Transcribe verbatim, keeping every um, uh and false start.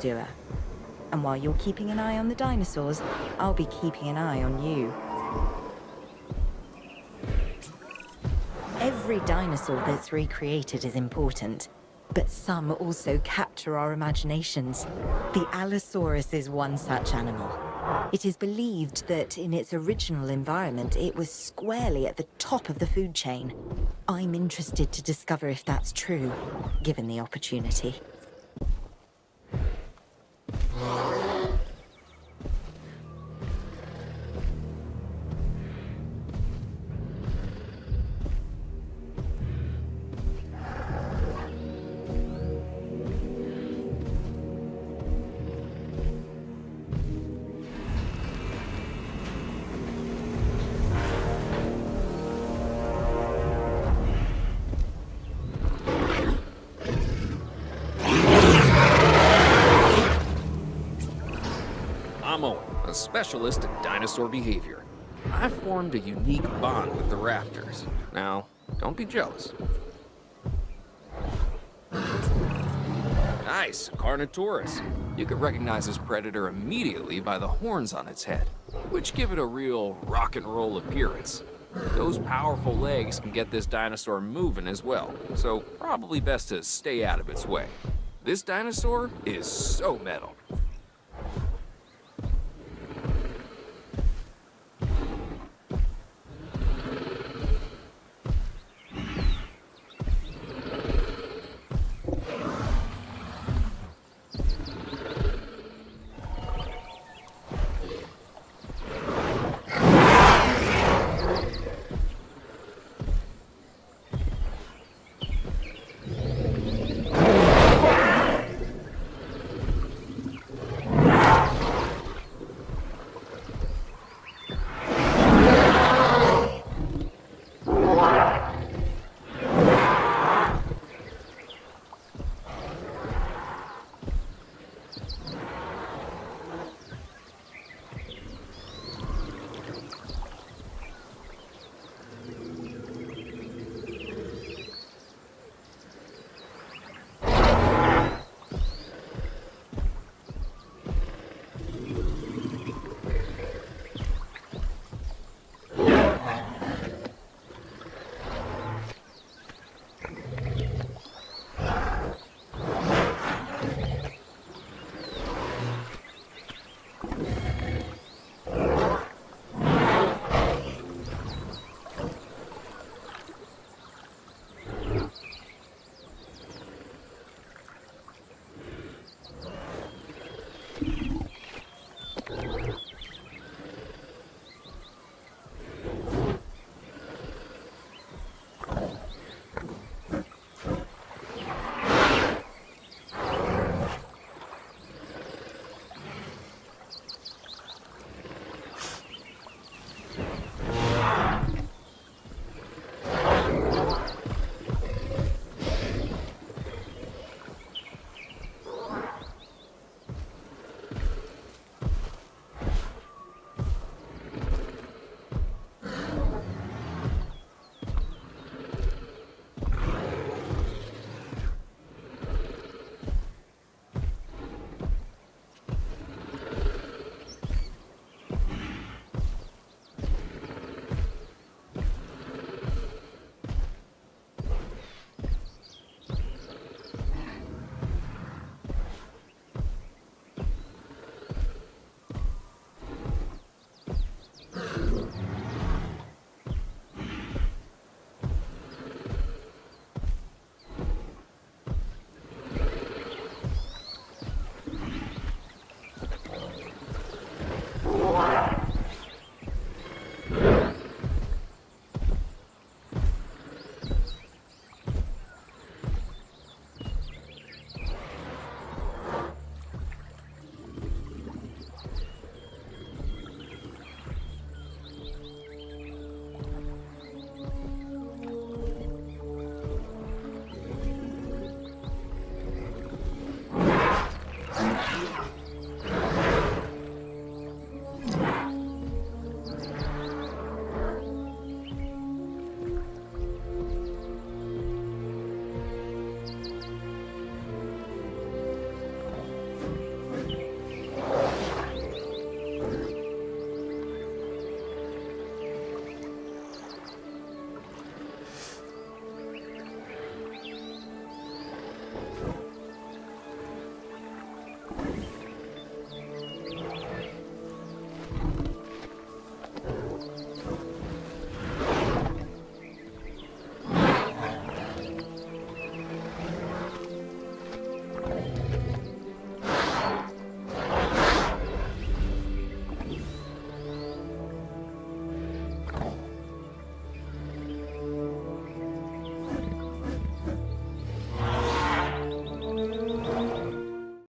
doer. And while you're keeping an eye on the dinosaurs, I'll be keeping an eye on you. Every dinosaur that's recreated is important, but some also capture our imaginations. The Allosaurus is one such animal. It is believed that in its original environment, it was squarely at the top of the food chain. I'm interested to discover if that's true, given the opportunity. A specialist in dinosaur behavior. I formed a unique bond with the raptors. Now, don't be jealous. Nice, Carnotaurus. You could recognize this predator immediately by the horns on its head, which give it a real rock and roll appearance. Those powerful legs can get this dinosaur moving as well, so probably best to stay out of its way. This dinosaur is so metal.